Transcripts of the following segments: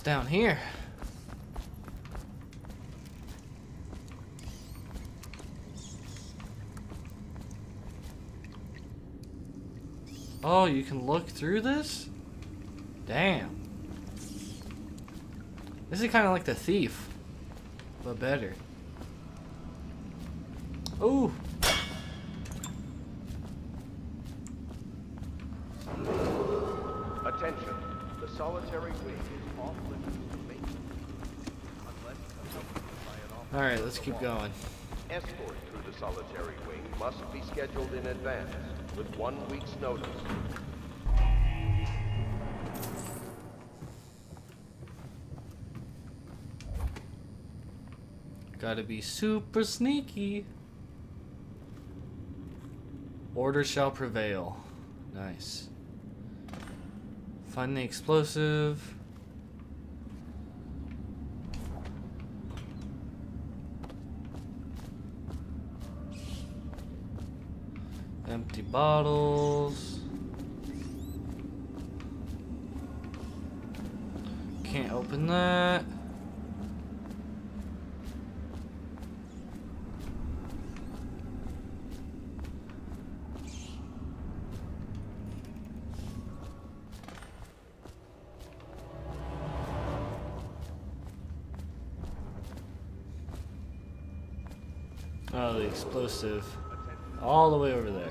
What's down here? Oh, you can look through this? Damn. This is kind of like The Thief, but better. Ooh. Attention. The solitary wing is off limits to maintenance, unless accompanied by an officer. All right, let's keep going. Escort through the solitary wing must be scheduled in advance with 1 week's notice. Gotta be super sneaky. Order shall prevail. Nice. Find the explosive. Empty bottles. Can't open that. Oh, the explosive. All the way over there.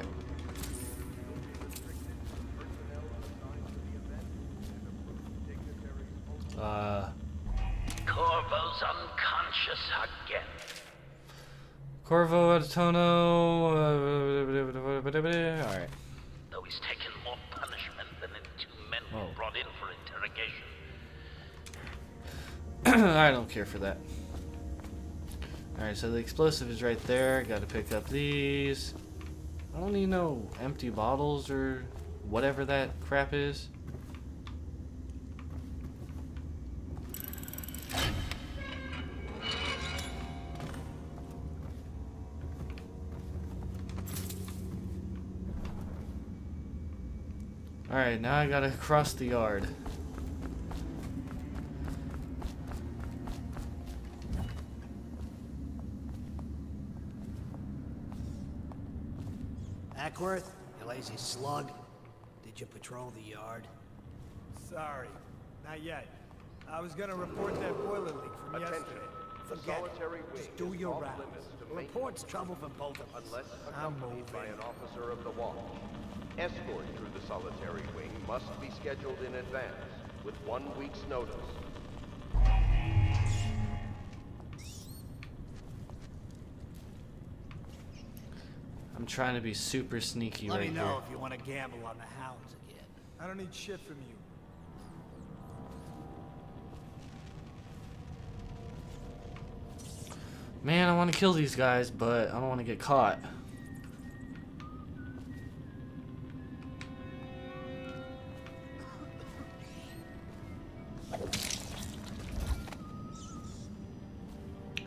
Corvo's unconscious again. Corvo Atono. Alright. Though he's taken more punishment than the 2 men who brought in for interrogation. I don't care for that. Alright, so the explosive is right there. Gotta pick up these. I don't need no empty bottles or whatever that crap is. Alright, now I gotta cross the yard. Ackworth, you lazy slug. Did you patrol the yard? Sorry, not yet. I was gonna report that boiler leak from yesterday. Forget it. Just do your rounds. Report's trouble for both of us. Unless accompanied by an officer of the watch. Escort through the solitary wing must be scheduled in advance with 1 week's notice. I'm trying to be super sneaky right here. Let me know if you want to gamble on the hounds again. I don't need shit from you. Man, I want to kill these guys, but I don't want to get caught.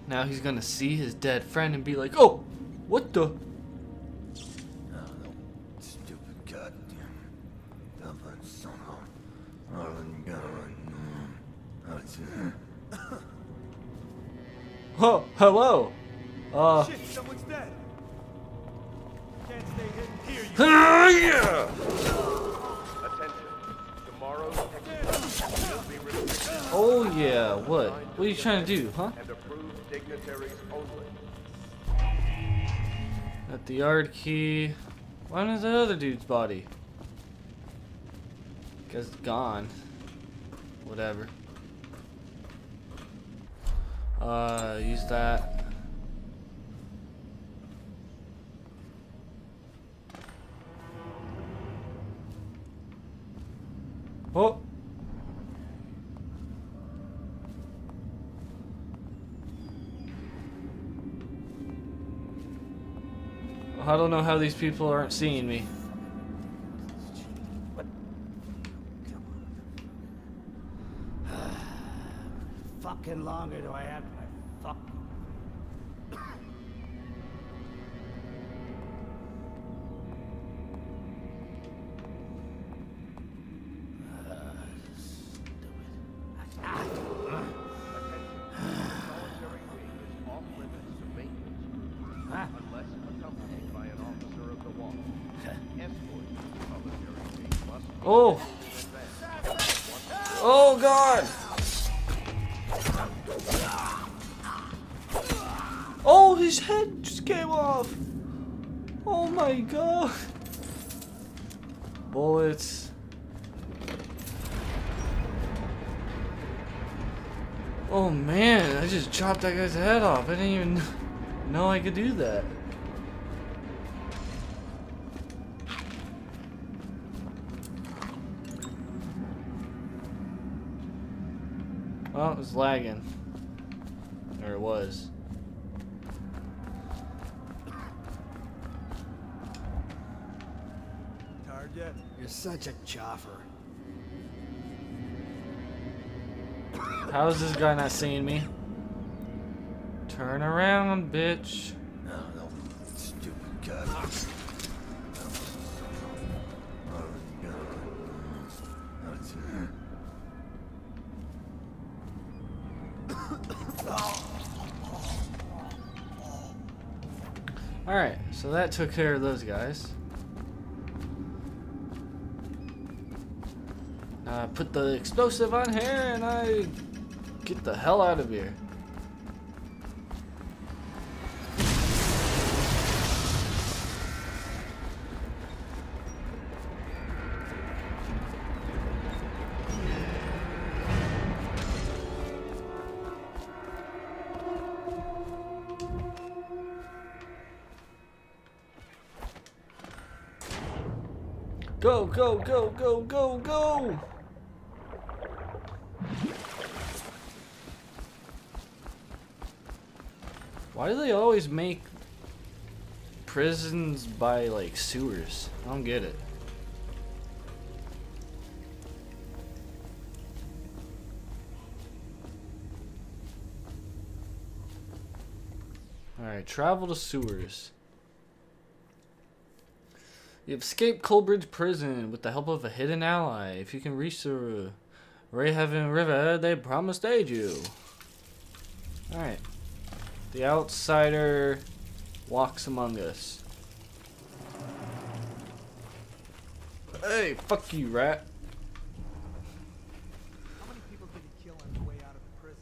Now he's gonna see his dead friend and be like, oh, what the? Stupid goddamn. Oh, hello. Shit, someone's dead. Can't stay hidden here. Yeah. Attention. Tomorrow's exit will be restricted. Oh yeah, what? What are you trying to do, huh? Dignitaries only. At the yard key. Why is that other dude's body? Guess it's gone. Whatever. Use that. Oh. I don't know how these people aren't seeing me. What? Fucking longer do I have my fuck? Stupid. Oh! Oh god! Oh, his head just came off! Oh my god! Bullets. Oh man, I just chopped that guy's head off. I didn't even know I could do that. Well, it was lagging. Or it was. Tired yet? You're such a chopper. How is this guy not seeing me? Turn around, bitch. No, stupid guy. All right, so that took care of those guys. I put the explosive on here and I get the hell out of here. Go, go, go, go, go, go! Why do they always make prisons by, like, sewers? I don't get it. Alright, travel to sewers. You escape Coldridge Prison with the help of a hidden ally. If you can reach the Rayhaven River, they promise to aid you. Alright. The Outsider walks among us. Hey, fuck you, rat. How many people did he kill on the way out of the prison?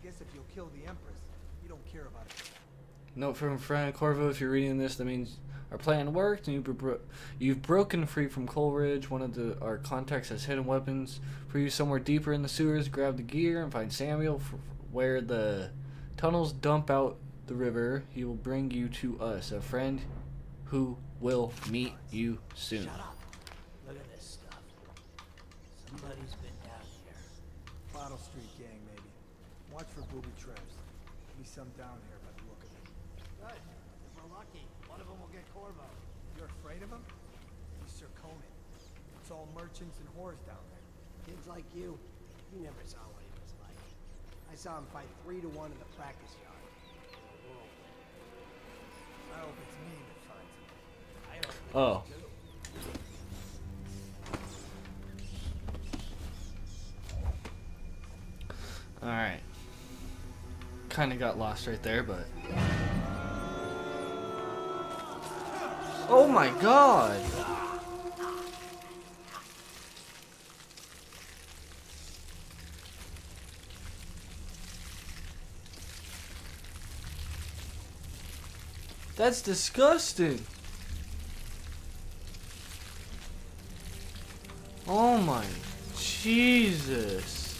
I guess if you'll kill the Empress, you don't care about it. Note from Frank Corvo, if you're reading this, that means our plan worked and you've broken free from Coleridge. One of our contacts has hidden weapons for you somewhere deeper in the sewers. Grab the gear and find Samuel where the tunnels dump out the river. He will bring you to us, a friend who will meet you soon. Shut up. Look at this stuff. Somebody's been down here. Bottle Street gang, maybe. Watch for booby traps. Be some down here by the look of it. Good. If we're lucky, one of them will get Corvo. You're afraid of him? He's Sir Conan. It's all merchants and whores down there. Kids like you, you never saw one. I saw him fight 3-1 in the practice yard. I hope it's me that finds him. I hope it's too. Oh. Alright. Kinda got lost right there, but... Oh my god! That's disgusting. Oh my Jesus.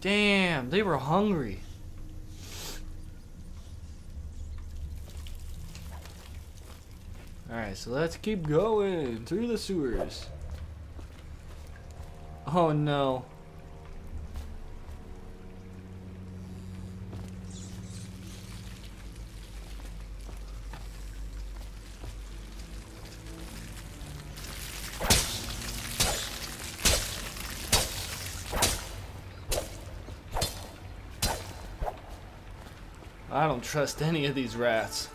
Damn, they were hungry. Alright, so let's keep going through the sewers. Oh no. I don't trust any of these rats.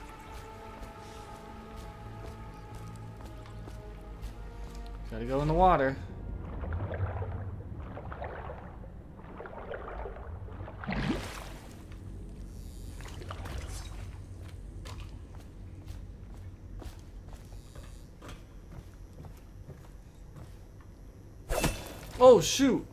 Gotta go in the water. Oh, shoot.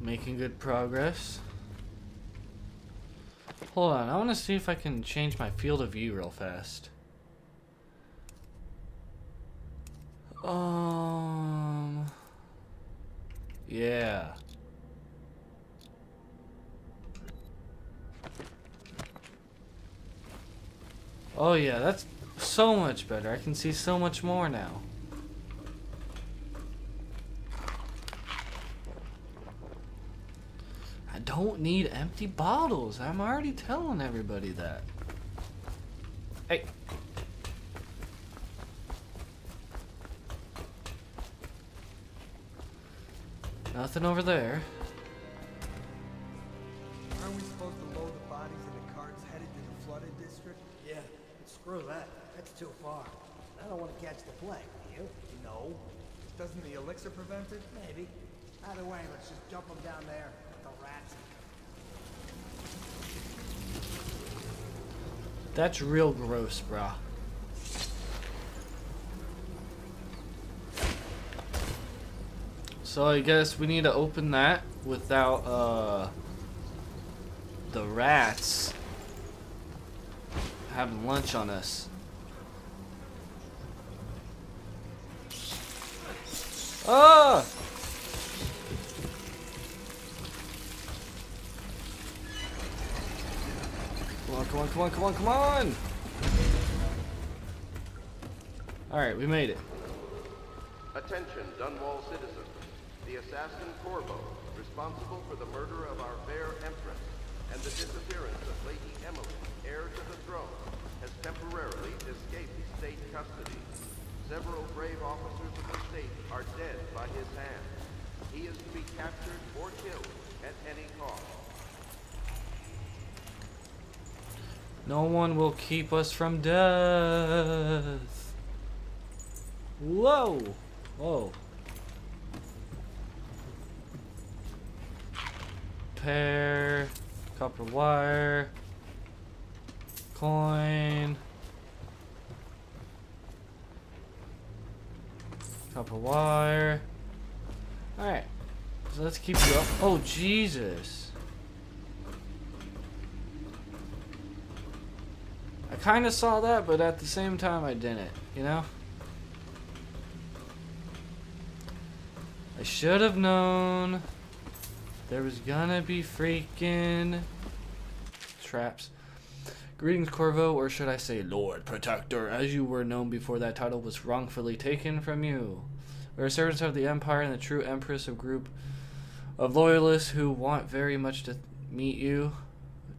Making good progress. Hold on, I want to see if I can change my field of view real fast. Yeah. Oh yeah, that's so much better. I can see so much more now. I don't need empty bottles. I'm already telling everybody that. Hey. Nothing over there. Aren't we supposed to load the bodies in the carts headed to the flooded district? Yeah, screw that. That's too far. I don't want to catch the plague, do you? No. Doesn't the elixir prevent it? Maybe. Either way, let's just dump them down there with the rats. That's real gross, brah. So I guess we need to open that without the rats having lunch on us. Ah! Come on, come on, come on, come on, come on! Alright, we made it. Attention, Dunwall citizens. The assassin Corvo, responsible for the murder of our fair empress and the disappearance of Lady Emily, heir to the throne, has temporarily escaped state custody. Several brave officers of the state are dead by his hand. He is to be captured or killed at any cost. No one will keep us from death. Whoa! Whoa. Hair, copper wire, coin, copper wire. All right, so let's keep going. Oh Jesus! I kind of saw that, but at the same time I didn't. You know, I should have known. There was gonna be freaking traps. Greetings, Corvo, or should I say Lord Protector, as you were known before that title was wrongfully taken from you. We are servants of the Empire and the true Empress of group of loyalists who want very much to meet you.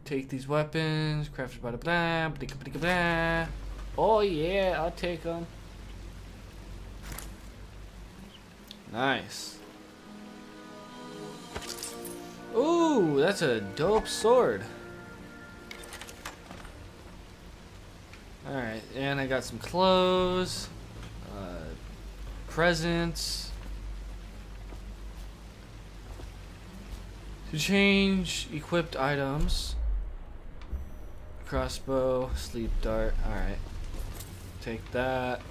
Take these weapons, crafted by the blah, blah, blah, blah. Oh yeah, I'll take them. Nice. Ooh, that's a dope sword. Alright, and I got some clothes, presents. To change equipped items, crossbow, sleep dart. Alright, take that.